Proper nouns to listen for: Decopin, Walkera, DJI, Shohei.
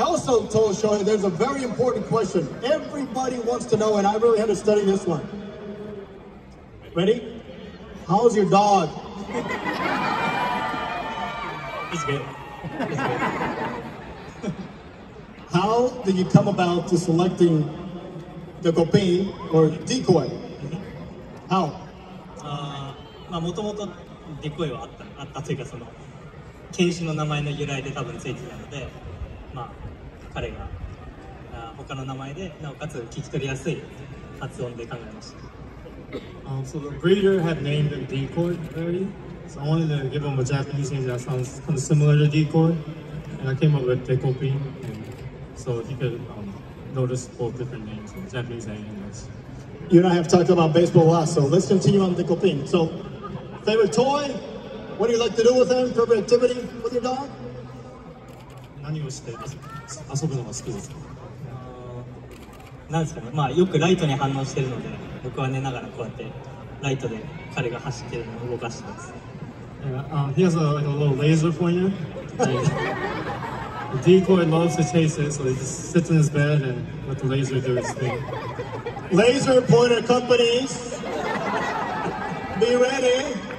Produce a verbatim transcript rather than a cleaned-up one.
I also told Shohei there's a very important question everybody wants to know, and I really had to study this one. Ready? How's your dog? He's good. He's good. How did you come about to selecting Decopin or decoy? How? Uh, まあ元々デコイはあったあったというかその犬種の名前の由来で多分ついてたので、まあ彼が他の名前でなおかつ聞き取りやすい発音で考えました。 Um, so the breeder had named him Decoy already, so I wanted to give him a Japanese name that sounds kind of similar to Decoy, and I came up with Decopin, and so he could um, notice both different names, Japanese and English. You and I have talked about baseball a lot, so let's continue on Decopin. So, favorite toy? What do you like to do with him? Favorite activity with your dog? What do you like to do? 僕は寝ながらこうやってライトで彼が走ってるのを動かしてます。He has a little laser pointer. The decoy loves to chase it, so he just sits in his bed and let the laser do its thing. Laser pointer companies, be ready.